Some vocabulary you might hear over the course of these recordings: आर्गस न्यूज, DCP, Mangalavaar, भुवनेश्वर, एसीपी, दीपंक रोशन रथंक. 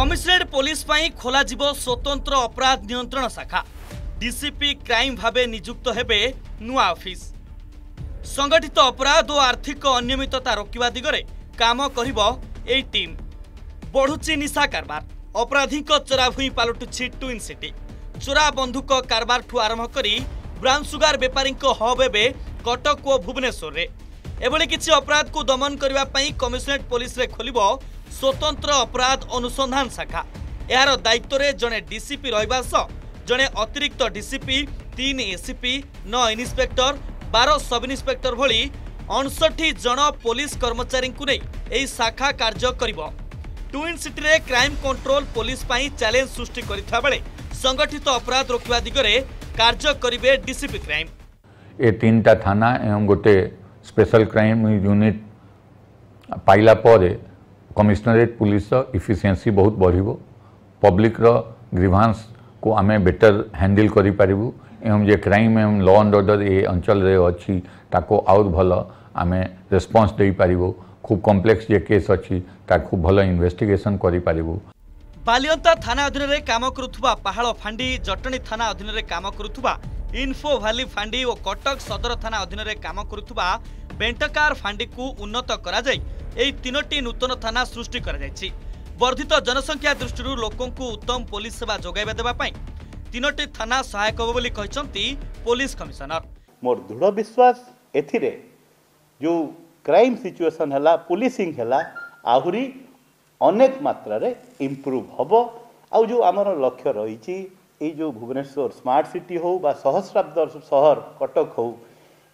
Commissionerate police खोल स्वतंत्र अपराध नियंत्रण शाखा डीसीपी क्राइम भाव नियुक्त हेबे नुआ ऑफिस संगठित अपराध और आर्थिक अनियमितता रोकवा दिगरे काम करिबो एई टीम। बढ़ुची निशा कारबार अपराधी चोराभूई पलटुछि ट्विन सिटी चोरा बंधुक कारबार ठू आरंभ करी ब्राउन सुगार बेपारी हब एबे कटक और भुवनेश्वर में एभली किछि अपराध को दमन करने कमिशनरेट पुलिस खोल स्वतंत्र अपराध अनुसंधान शाखा यार दायित्व में जड़े डीसीपी रहा सह जड़े अतिरिक्त DCP 3 एसीपी 9 inspector 12 sub inspector भली 59 जन पुलिस कर्मचारी को नहीं शाखा कार्य करिबो। ट्विन सिटी में क्राइम कंट्रोल पुलिस चैलेंज सृष्टि करता बेले संगठित अपराध रोकवा दिगरे कार्य करेंगे डीसीपी क्राइम। ये 3टा थाना एवं गोटे स्पेशल क्राइम यूनिट पाइला कमिशनरेट पुलिस इफिशिएंसी बहुत बढ़िबो, पब्लिक रो ग्रीवांस को आमे बेटर हैंडल करि पारिबु एवं जे क्राइम एवं लॉ एंड ऑर्डर ए अंचल रे अछि ताको आउर भलो आमे रिस्पांस देई पारिबो। खूब कॉम्प्लेक्स जे केस अछि ताको भलो इन्वेस्टिगेशन करि पारिबु। बालियंता थाना अधीन रे काम करुथुबा पहाड़ फांडी जटणी थाना अधीन रे काम करुथुबा इन्फो वाली फांडी और कटक सदर थाना अधीन रे काम करुथुबा बेंटकार फांडी को उन्नत करा जाय एई 3टी नूतन थाना सृष्टि करा जायछि। वर्धित जनसंख्या दृष्टि लोकों को उत्तम पुलिस सेवा जोगाइबा देबा पई 3टी थाना सहायक होबो बोली कहचंती पुलिस कमिश्नर। मोर दृढ़ विश्वास एथिरे जो क्राइम सिचुएशन हला पुलिसिंग हला आहुरी अनेक मात्रा रे इम्प्रूव हम आउ जो आम लक्ष्य रही जो भुवनेश्वर स्मार्ट सिटी हो बा सहस्राब्द सहर कटक हो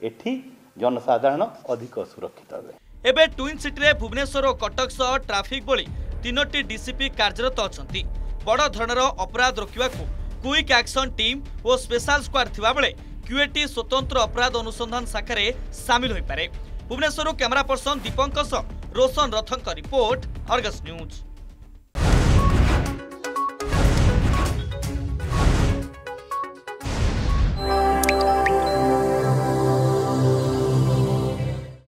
एठी जनसाधारण अधिक सुरक्षित हे। एबे ट्विन सिटी रे भुवनेश्वर और कटक सह ट्राफिक बली 3टी डीसीपी कार्यरत अछंती। बड़ धरणर अपराध रोकवा को क्विक एक्शन टीम और स्पेशल स्क्वाड थिबा बेले क्यूएटी स्वतंत्र अपराध अनुसंधान शाखा रे शामिल होई पारे। भुवनेश्वर कैमरा पर्सन दीपंक रोशन रथंक रिपोर्ट, आर्गस न्यूज।